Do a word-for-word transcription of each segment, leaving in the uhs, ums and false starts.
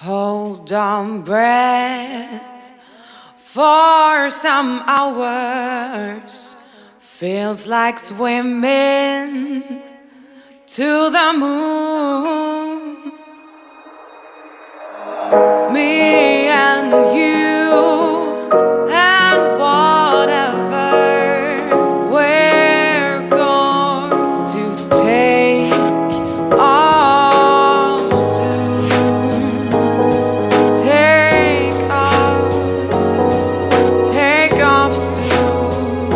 Hold on breath for some hours. Feels like swimming to the moon. Me and you and whatever we're going to take off soon. Take off, take off soon.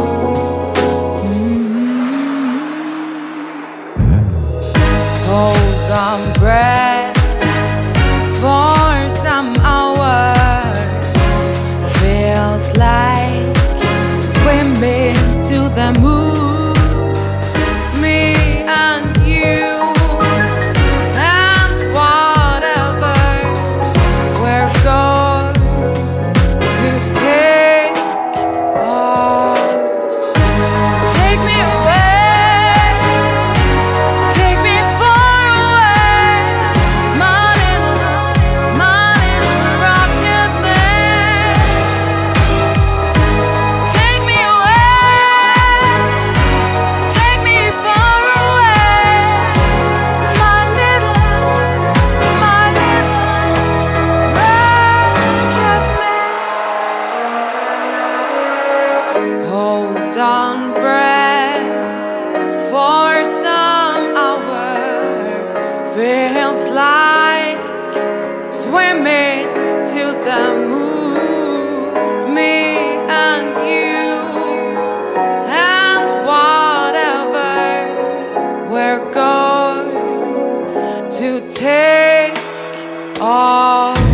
Hold on breath for some hours. Feels like swimming to the moon. Me and you and whatever we're going to take off soon. Take me away. Hold on breath for some hours. Feels like swimming to the moon. Me and you and whatever we're going to take off.